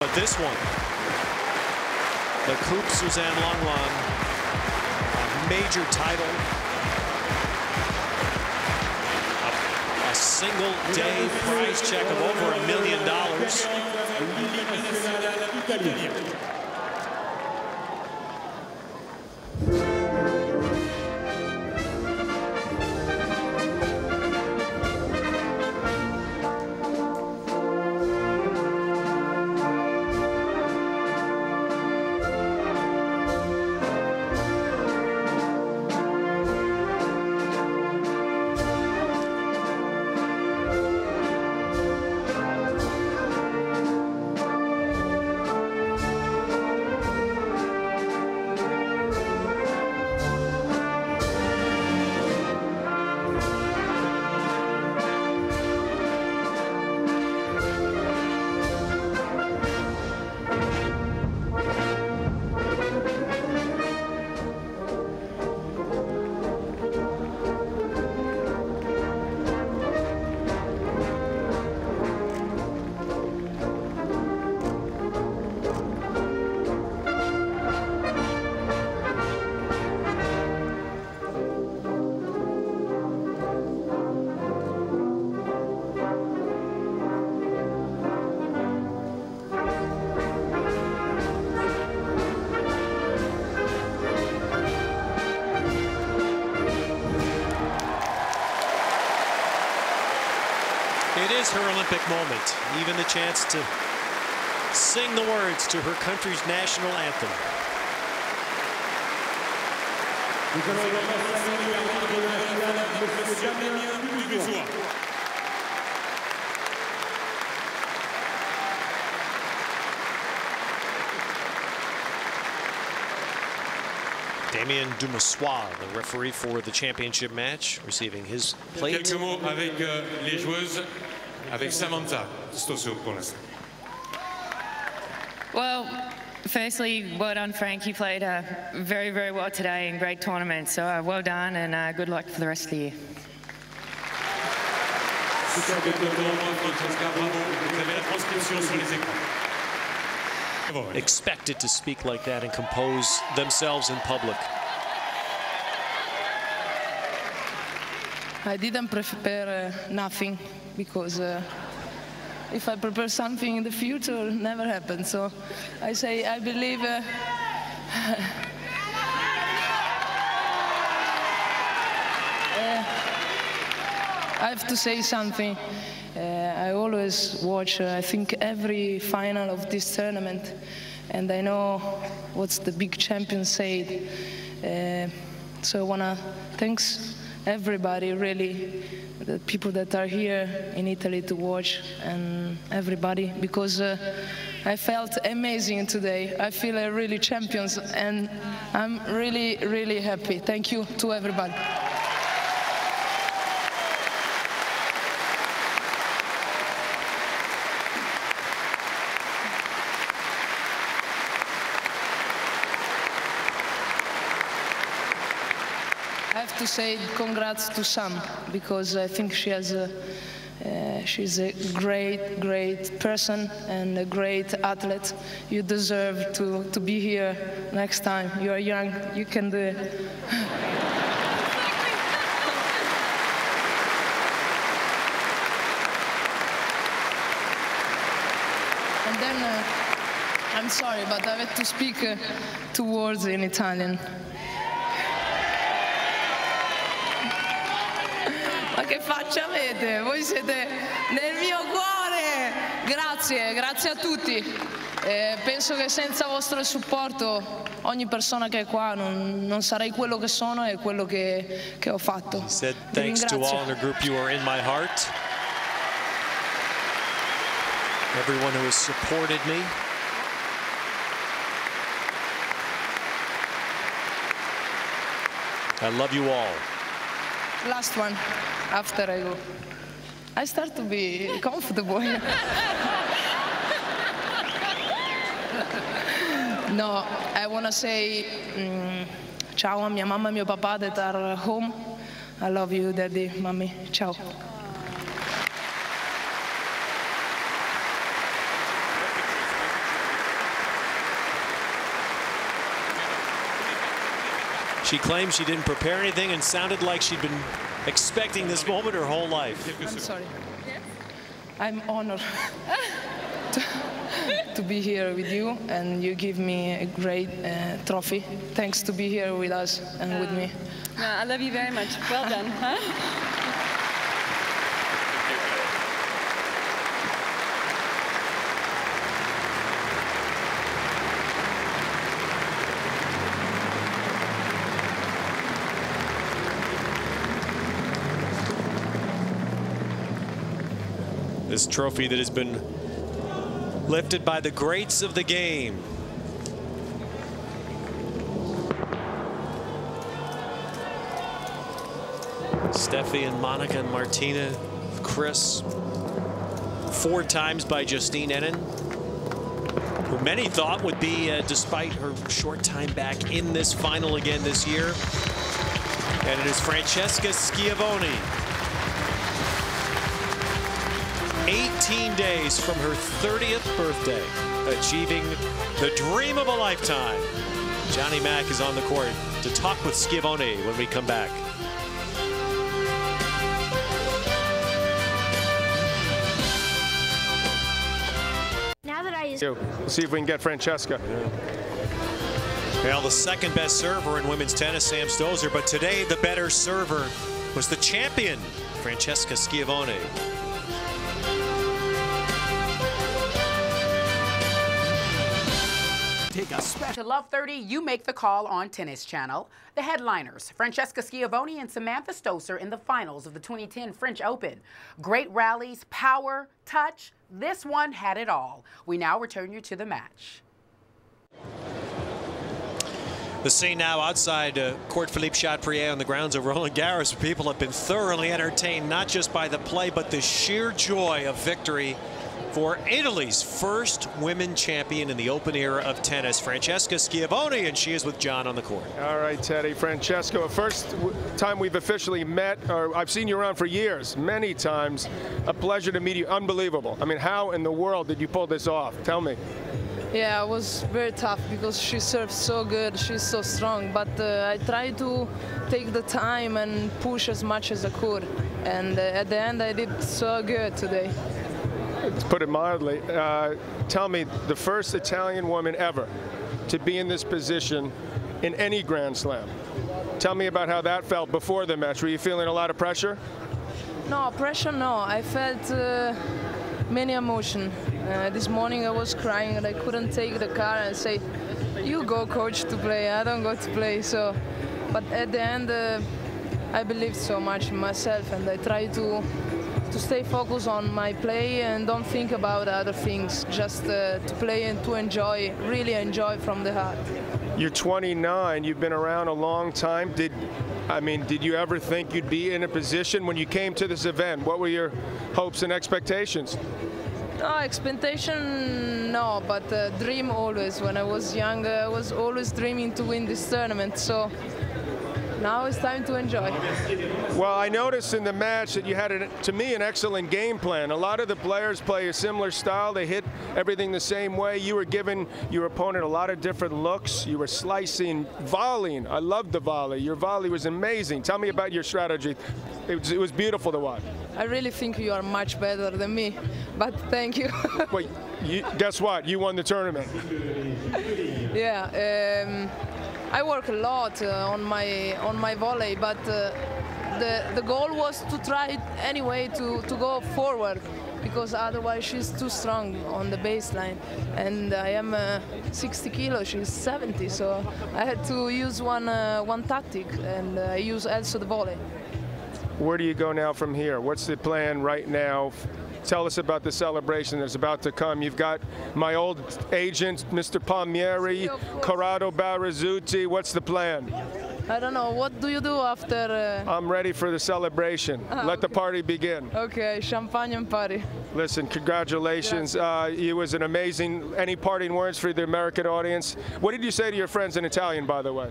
But this one, the Coupe Suzanne Lenglen, a major title, a single day prize check of over $1 million. It is her Olympic moment, even the chance to sing the words to her country's national anthem. Damien Dumasois, the referee for the championship match, receiving his plate. Quelques mots avec les joueuses. Avec Samantha Stosur. Well, firstly, well done, Frank. You played very, very well today in great tournament. So well done and good luck for the rest of the year. Expected to speak like that and compose themselves in public. I didn't prepare nothing, because if I prepare something in the future, it never happens. So I say, I believe. I have to say something. I always watch, I think, every final of this tournament, and I know what the big champion said. So I wanna thanks everybody, really, the people that are here in Italy to watch, and everybody, because I felt amazing today. I feel I really champions, and I'm really, really happy. Thank you to everybody. I have to say congrats to Sam, because I think she has she's a great, great person and a great athlete. You deserve to be here next time. You are young, you can do it. And then, I'm sorry, but I have to speak 2 words in Italian. Ma che faccia avete? Voi siete nel mio cuore! Grazie, grazie a tutti. Penso che senza vostro supporto ogni persona che è qua non sarei quello che sono e quello che ho fatto. He said thanks to all in the group, you are in my heart. Everyone who has supported me. I love you all. Last one, after I go. I start to be comfortable. No, I want to say ciao a mia mamma and mio papà that are home. I love you, daddy, mommy. Ciao. She claims she didn't prepare anything and sounded like she'd been expecting this moment her whole life. I'm sorry. I'm honored to be here with you, and you give me a great trophy. Thanks to be here with us and with me. No, I love you very much. Well done. Huh? This trophy that has been lifted by the greats of the game. Steffi and Monica and Martina, Chris. 4 times by Justine Henin, who many thought would be, despite her short time back, in this final again this year. And it is Francesca Schiavone. 18 days from her 30th birthday, achieving the dream of a lifetime. Johnny Mac is on the court to talk with Schiavone when we come back. Now that we'll see if we can get Francesca. Well, the second best server in women's tennis, Sam Stosur, but today the better server was the champion, Francesca Schiavone. To Love 30, you make the call on Tennis Channel. The headliners, Francesca Schiavone and Samantha Stosur in the finals of the 2010 French Open. Great rallies, power, touch. This one had it all. We now return you to the match. The scene now outside Court Philippe Chatrier on the grounds of Roland Garros. People have been thoroughly entertained, not just by the play, but the sheer joy of victory for Italy's first women champion in the Open era of tennis, Francesca Schiavone, and she is with John on the court. All right, Teddy. Francesca, first time we've officially met, or I've seen you around for years, many times. A pleasure to meet you. Unbelievable. I mean, how in the world did you pull this off? Tell me. Yeah, it was very tough because she serves so good, she's so strong, but I tried to take the time and push as much as I could, and at the end I did so good today. To put it mildly, tell me, the first Italian woman ever to be in this position in any Grand Slam. Tell me about how that felt before the match. Were you feeling a lot of pressure? No, pressure, no. I felt many emotions. This morning I was crying and I couldn't take the car and say, you go, coach, to play. I don't go to play. So, but at the end, I believed so much in myself and I tried to stay focused on my play and don't think about other things, just to play and to enjoy, really enjoy from the heart. You're 29, you've been around a long time. Did you ever think you'd be in a position when you came to this event? What were your hopes and expectations? No, expectation, no, but dream always. When I was younger, I was always dreaming to win this tournament, so now it's time to enjoy. Well, I noticed in the match that you had, to me, an excellent game plan. A lot of the players play a similar style. They hit everything the same way. You were giving your opponent a lot of different looks. You were slicing, volleying. I loved the volley. Your volley was amazing. Tell me about your strategy. It was beautiful to watch. I really think you are much better than me, but thank you. Well, guess what? You won the tournament. Yeah. I work a lot on my volley, but the goal was to try anyway to go forward, because otherwise she's too strong on the baseline, and I am 60 kilos, she's 70, so I had to use one tactic, and I use also the volley. Where do you go now from here? What's the plan right now? Tell us about the celebration that's about to come. You've got my old agent, Mr. Palmieri, Corrado Barrazzuti. What's the plan? I don't know. What do you do after? I'm ready for the celebration. Let the party begin. Okay, champagne and party. Listen, congratulations. It was an amazing. Any parting words for the American audience? What did you say to your friends in Italian, by the way?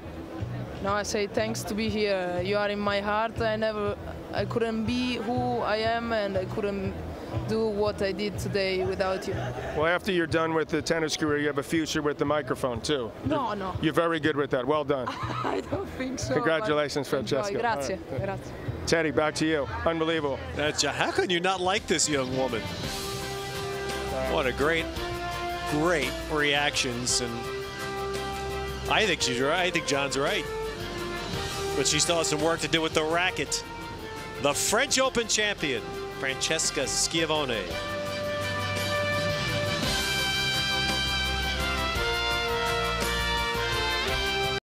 No, I say thanks to be here. You are in my heart. I couldn't be who I am, and I couldn't do what I did today without you. Well, after you're done with the tennis career, you have a future with the microphone, too. No, no. You're very good with that. Well done. I don't think so. Congratulations, Francesca. No, grazie. Right. Grazie. Teddy, back to you. Unbelievable. How can you not like this young woman? What a great, great reactions. And I think she's right. I think John's right. But she still has some work to do with the racket. The French Open champion, Francesca Schiavone.